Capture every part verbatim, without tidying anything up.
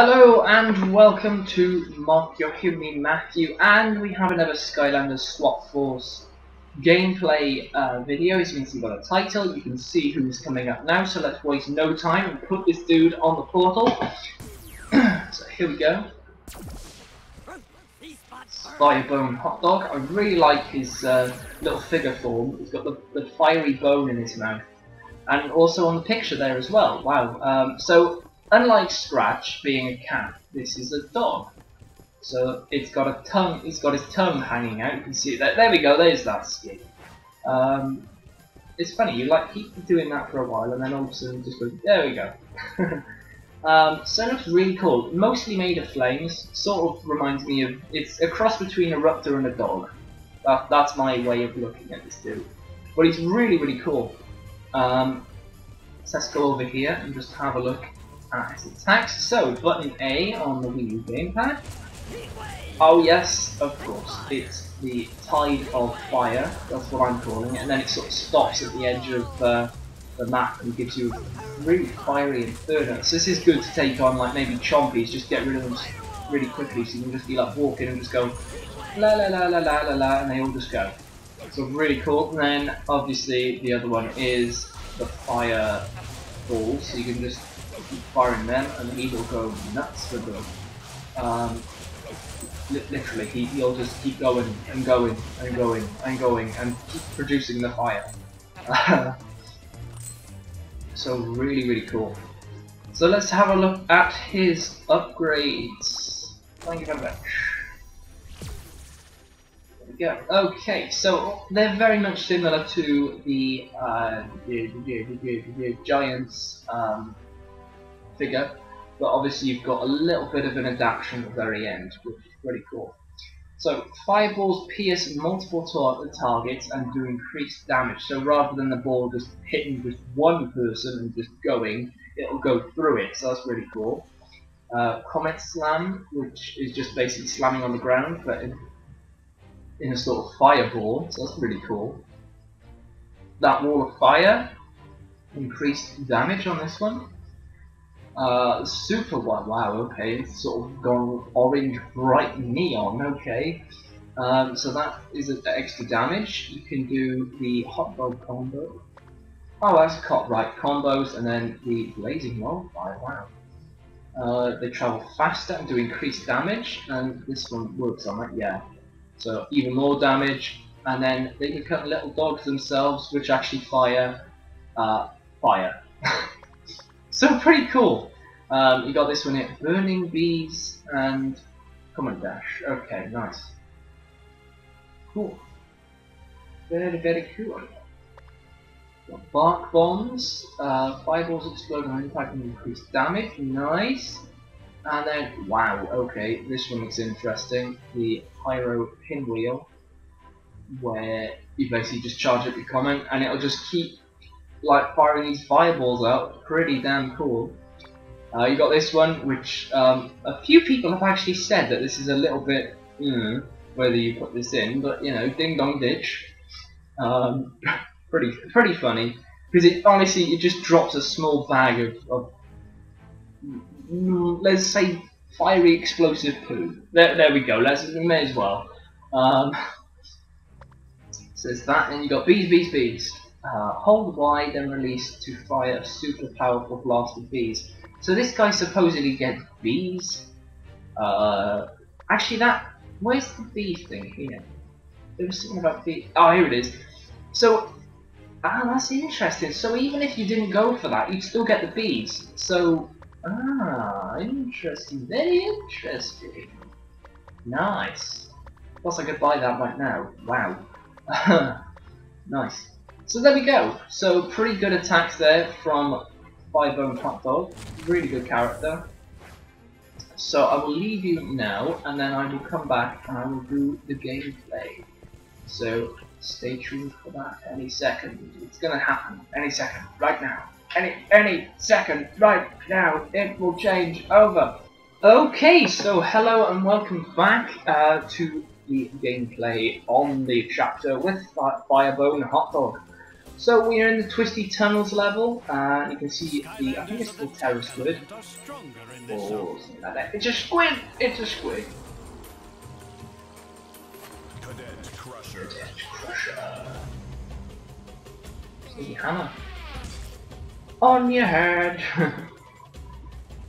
Hello and welcome to Mark, your human Matthew, and we have another Skylanders Swap Force gameplay uh, video. As you can see by the title, you can see who's coming up now, so let's waste no time and put this dude on the portal. So here we go. Fire Bone Hot Dog. I really like his uh, little figure form. He's got the, the fiery bone in his mouth. And also on the picture there as well. Wow. Um, so, unlike Scratch being a cat, this is a dog. So, it's got a tongue. He's got his tongue hanging out. You can see that. There we go. There's that skin. Um, it's funny. You like keep doing that for a while, and then all of a sudden just go. There we go. Um, so it looks really cool, mostly made of flames, sort of reminds me of, it's a cross between a raptor and a dog. That, that's my way of looking at this dude. But he's really, really cool. Um, so let's go over here and just have a look at his attacks. So, button A on the Wii U gamepad. Oh yes, of course, it's the Tide of Fire, that's what I'm calling it, and then it sort of stops at the edge of... Uh, the map and gives you a really fiery inferno. So this is good to take on, like maybe chompies, just get rid of them really quickly so you can just be like walking and just go la la la la la la la and they all just go. So really cool. And then obviously the other one is the fire ball, so you can just keep firing them and he will go nuts with them. Um, li literally he, he'll just keep going and going and going and going and keep producing the fire. So really, really cool. So let's have a look at his upgrades. Thank you very much. There we go. Okay, so they're very much similar to the uh, the, the, the, the, the Giants um, figure, but obviously you've got a little bit of an adaptation at the very end, which is pretty cool. So fireballs pierce multiple tar targets and do increased damage. So rather than the ball just hitting just one person and just going, it'll go through it. So that's really cool. Uh, Comet slam, which is just basically slamming on the ground, but in, in a sort of fireball. So that's really cool. That wall of fire, increased damage on this one. Uh, super one, wow, okay, it's sort of gone orange, bright neon, okay. Um, so that is an extra damage. You can do the hot dog combo. Oh, that's caught right, combos, and then the blazing wildfire, wow. Uh, they travel faster and do increased damage, and this one works on that, yeah. So even more damage, and then they can cut little dogs themselves, which actually fire, uh, fire. So pretty cool. Um, you got this one here, Burning Bees and Command Dash. Okay, nice. Cool. Very, very cool. Got Bark Bombs, uh, fireballs explode on impact and increase damage. Nice. And then, wow, okay, this one looks interesting. The Pyro Pinwheel, where you basically just charge up your comment and it'll just keep like firing these fireballs out. Pretty damn cool. Uh, you got this one, which um, a few people have actually said that this is a little bit, you know, whether you put this in, but you know, ding dong ditch. Um, pretty, pretty funny, because it honestly it just drops a small bag of, of mm, let's say fiery explosive poo. There, there we go. Let's we may as well. Um, so it's that, and you got bees, bees, bees. Uh, hold Y, then release to fire a super powerful blast of bees. So this guy supposedly gets bees. Uh, actually, that where's the bee thing here? There was something about bees. Oh, here it is. So ah, that's interesting. So even if you didn't go for that, you'd still get the bees. So ah, interesting. Very interesting. Nice. Plus, I could buy that right now. Wow. Nice. So there we go. So pretty good attacks there from Firebone Hot Dog. Really good character. So I will leave you now, and then I will come back and I will do the gameplay. So stay tuned for that any second. It's gonna happen any second, right now. Any any second, right now. It will change over. Okay. So hello and welcome back uh, to the gameplay on the chapter with Firebone Hot Dog. So we are in the Twisty Tunnels level, and uh, you can see the, I think it's called Terror Squid, or something like that. It's a squid! It's a squid! Cadet Crusher. Cadet Crusher. See, hammer. On your head!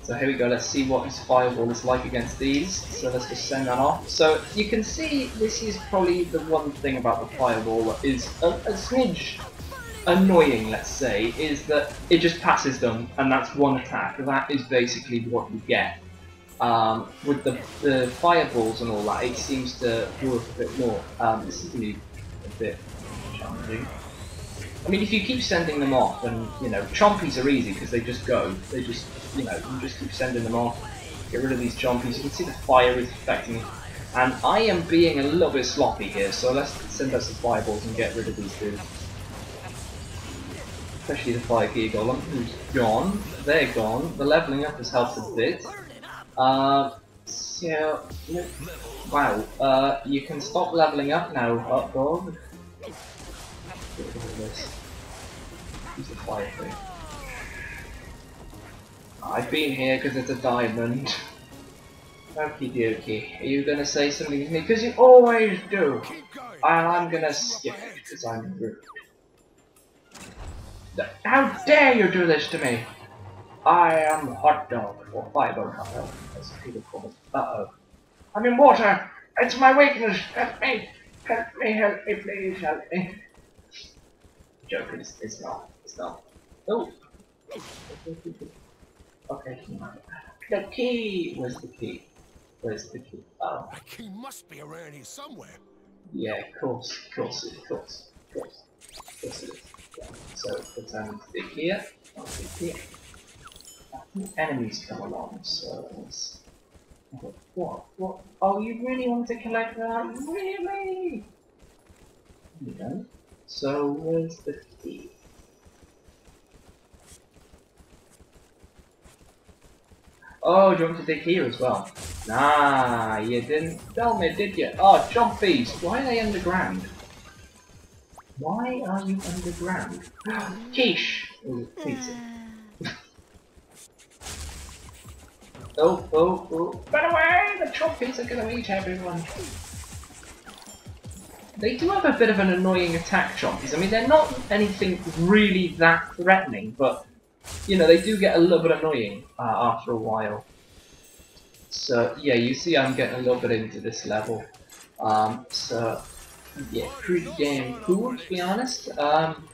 So here we go, let's see what his fireball is like against these. So let's just send that off. So you can see this is probably the one thing about the fireball that is a, a smidge annoying, let's say, is that it just passes them, and that's one attack. That is basically what you get. Um, with the, the fireballs and all that, it seems to work a bit more. Um, this is really a bit challenging. I mean, if you keep sending them off, and you know, chompies are easy because they just go. They just, you know, you just keep sending them off. Get rid of these chompies. You can see the fire is affecting it, and I am being a little bit sloppy here. So let's send out some fireballs and get rid of these dudes. Especially the Fire Gear Golem, who's gone. They're gone. The leveling up has helped a bit. Uh, so wow. Uh, you can stop leveling up now, Hot Dog. Get rid of this. Use the fire thing. I've been here because it's a diamond. Okie dokie. Are you gonna say something to me? Because you always do. And I'm gonna skip it because I'm rude. How dare you do this to me? I am Hot Dog, or Fire Bone Hot Dog, as people call it. Uh oh. I'm in water. It's my weakness. Help me. Help me. Help me. Please help me. Joker, it's, it's not, it's not. Oh! Okay, the key! Where's the key? Where's the key? Oh. The key must be around here somewhere. Yeah, of course, of course, of course, of course. Of course it is. Yeah. So, put down the stick here, I'll stick here. I think enemies come along, so let's... What? What? Oh, you really want to collect that? Really? You know? So, where's the key? Oh, do you want to dig here as well? Nah, you didn't tell me, did you? Oh, chompies! Why are they underground? Why are you underground? Quiche! Oh, pizza. oh, oh, oh. Run away! The chompies are gonna eat everyone! They do have a bit of an annoying attack, chompies. I mean, they're not anything really that threatening, but, you know, they do get a little bit annoying uh, after a while. So, yeah, you see I'm getting a little bit into this level. Um, so, yeah, pretty damn cool, to be honest. Um,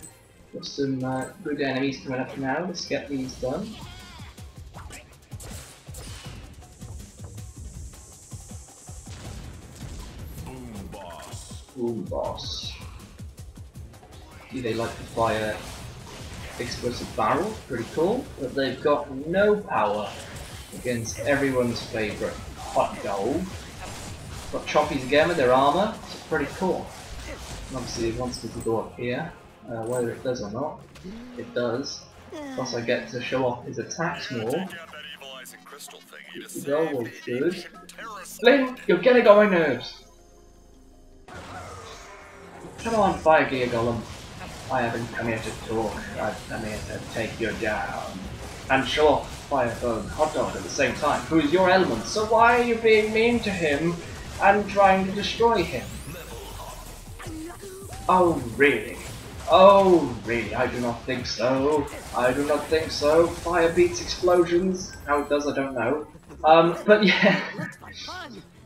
got some uh, good enemies coming up now. Let's get these done. Boom boss. Do they like to fire explosive barrel? Pretty cool. But they've got no power against everyone's favourite Hot Dog. Got chompies again with their armour. It's pretty cool. And obviously it wants me to go up here, uh, whether it does or not. It does. Plus I get to show off his attacks more. Go, well, good. Flynn, you're getting on my nerves. Come on, Fire Gear Golem. I haven't come here to talk. I've come here to take you down. And show off Fire Bone Hot Dog at the same time, who is your element. So why are you being mean to him and trying to destroy him? Oh, really? Oh, really? I do not think so. I do not think so. Fire beats explosions. How it does, I don't know. Um, but yeah.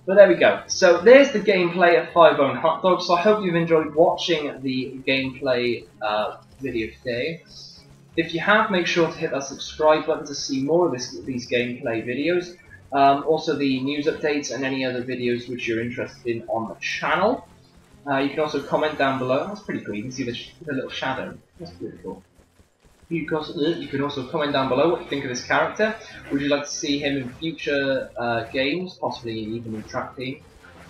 But there we go. So there's the gameplay of Fire Bone Hot Dog. So I hope you've enjoyed watching the gameplay uh, video today. If you have, make sure to hit that subscribe button to see more of this, these gameplay videos. Um, also the news updates and any other videos which you're interested in on the channel. Uh, you can also comment down below. That's pretty cool. You can see the, sh the little shadow. That's pretty cool. You can also comment down below what you think of this character. Would you like to see him in future uh, games, possibly even in Track Team?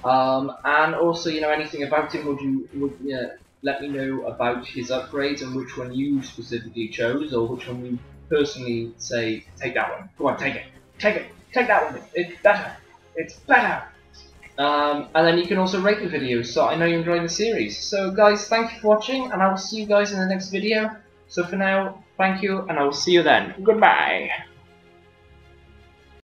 Um, and also, you know, anything about him, would you would uh, let me know about his upgrades and which one you specifically chose, or which one you personally say, take that one. Go on, take it, take it, take that one. It's better. It's better. Um, and then you can also rate the videos, so I know you're enjoying the series. So guys, thank you for watching, and I will see you guys in the next video. So for now, thank you, and I will see you then. Goodbye!